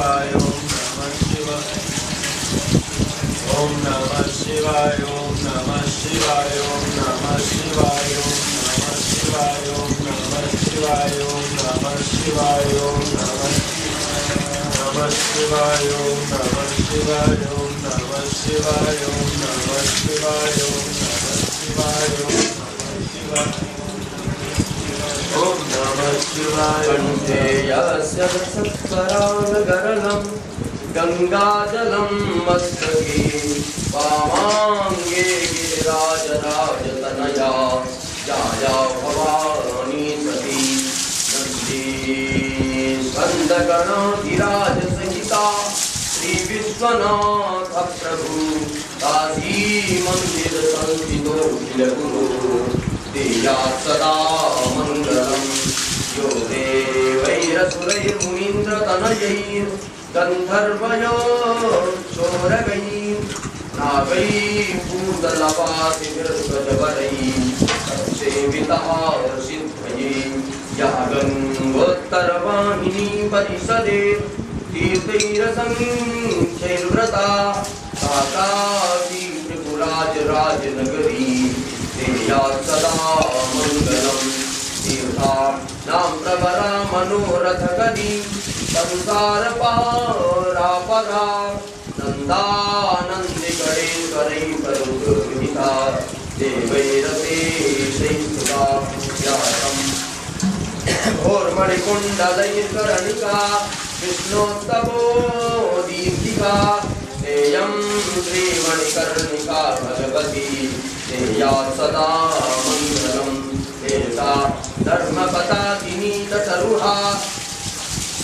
Shivaya, Om Namah Shivaya, Om Namah Shivaya, Om Namah Shivaya, Om Namah Shivaya, Om Namah Shivaya, Om Namah Shivaya, Om Namah Shivaya, Om Namah Shivaya, Om Namah Shivaya, Om Namah Shivaya. Om Namah Shivaya. Pancheyasya Satkaranagarlam Gangajalam Mastake Pamange Girajarajatanaya Jaya Bhavani Sati Nandi Sandaganathiraja Sahita Sri Vishwanatha Prabhu Kasi Mandir Santito Hilaguru Deya Sada Mangalam Yo Devaira Surair Munindra Tanayair Gandharvaya Choragair Nagai Pundalapati Virshvajavarai Sevitaha Siddhayi Yaganvattarvahini Parisadev Tirthaira Sankhyairvrata Tatasi Tripuraj Rajnagari Deya Sada Mangalam Tirtha Nampravara Manorathakadi Sansara Parapada Nanda Nandikare Karai Parugurhita Devairate Shaithuta Yatam Ghormarikundalair Karanika Vishnotavo Deeptika Deyam Srimanikarnika Bhagavati Deya Sada Mangalam Deta Dharmapata Dinita Taruha